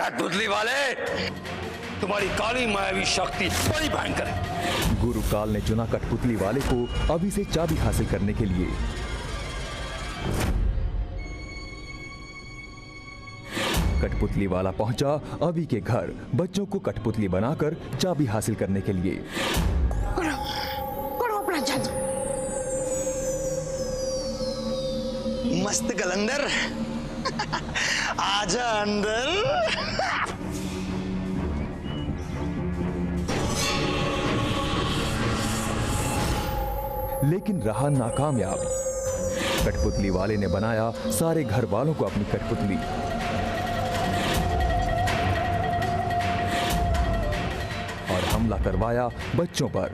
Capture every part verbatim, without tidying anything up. कठपुतली वाले, तुम्हारी काली मायावी शक्ति बड़ी भयंकर है। गुरुकाल ने चुना कठपुतली वाले को अभी से चाबी हासिल करने के लिए। कठपुतली वाला पहुंचा अभी के घर बच्चों को कठपुतली बनाकर चाबी हासिल करने के लिए। करो, करो अपना जादू। मस्त कलंदर आजा अंदर। लेकिन रहा नाकामयाब। कठपुतली वाले ने बनाया सारे घर वालों को अपनी कठपुतली। हमला करवाया बच्चों पर।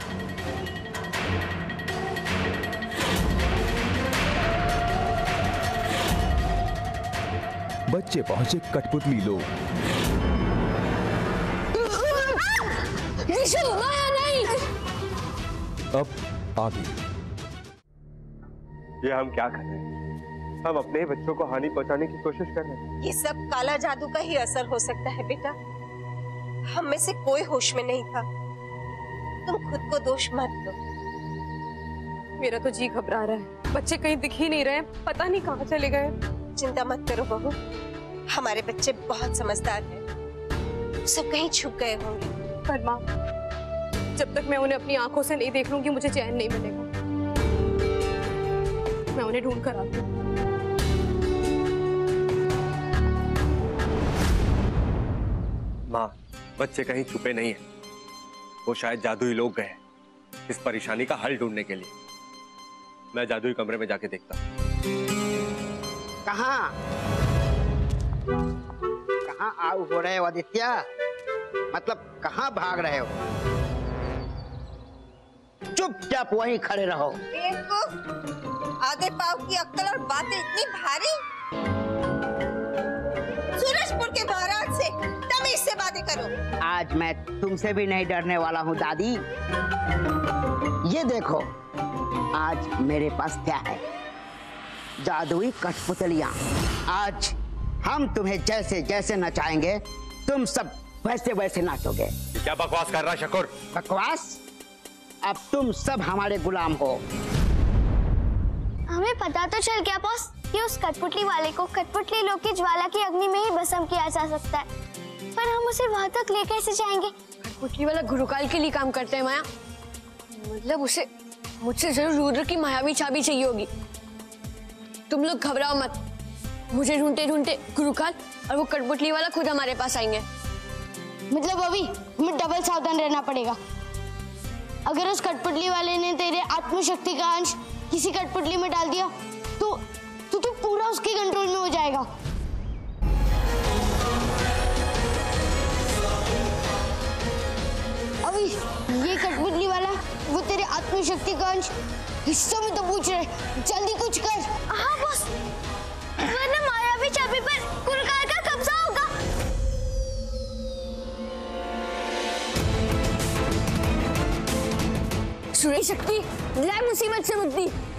बच्चे पहुंचे कठपुतली लोग। नहीं। अब आगे ये हम क्या कर रहे हैं? हम अपने बच्चों को हानि पहुंचाने की कोशिश कर रहे हैं। ये सब काला जादू का ही असर हो सकता है बेटा। हम में से कोई होश में नहीं था। तुम खुद को दोष मत दो। मेरा तो जी घबरा रहा है। बच्चे कहीं दिख ही नहीं रहे, पता नहीं कहाँ चले गए। चिंता मत करो बहू, हमारे बच्चे बहुत समझदार हैं। सब कहीं छुप गए होंगे। पर माँ, जब तक मैं उन्हें अपनी आंखों से नहीं देख लूंगी मुझे चैन नहीं मिलेगा। मैं उन्हें ढूंढ कर आती हूँ। माँ, बच्चे कहीं छुपे नहीं है। वो शायद जादुई लोग गए इस परेशानी का हल ढूंढने के लिए। मैं जादुई कमरे में जाके देखता हूँ। कहाँ कहाँ आउ हो रहे हो आदित्य? मतलब कहाँ भाग रहे हो? चुपचाप वहीं खड़े रहो। आधे पाँव की अक्कल और बातें इतनी भारी। सूरजपुर के महाराज से तुम इससे बातें करो। आज मैं तुमसे भी नहीं डरने वाला हूँ दादी। ये देखो आज मेरे पास क्या है, जादुई कठपुतलियाँ। आज हम तुम्हें जैसे जैसे नचाएंगे तुम सब वैसे वैसे नाचोगे। क्या बकवास कर रहा शकुर? बकवास? अब तुम सब हमारे गुलाम हो। हमें पता तो चल गया बॉस कि उस कठपुतली वाले को कठपुतली लोग की ज्वाला की अग्नि में ही भस्म किया जा सकता है, पर हम उसे वहाँ तक ले कैसे जाएंगे? कठपुतली वाला गुरुकाल के लिए काम करते हैं माया। मतलब उसे मुझसे जरूर रुद्र की मायावी चाबी चाहिए होगी। तुम लोग घबराओ मत। मुझे ढूंढते ढूंढते गुरुकाल और वो कठपुतली वाला खुद हमारे पास आएंगे। मतलब अभी हमें डबल सावधान रहना पड़ेगा। अगर उस कठपुतली वाले ने तेरे आत्मशक्ति का अंश किसी कठपुतली में डाल दिया तो तो तू पूरा उसके कंट्रोल में हो जाएगा। अभी ये कठपुतली वाला वो तेरे आत्मशक्ति का अंश हिस्सों में तो पूछ रहे। जल्दी कुछ कर। हाँ बॉस, वरना मायावी चाबी पर गुरुकाल का कब्जा होगा। सुरेश शक्ति, मुसीबत से मुक्ति।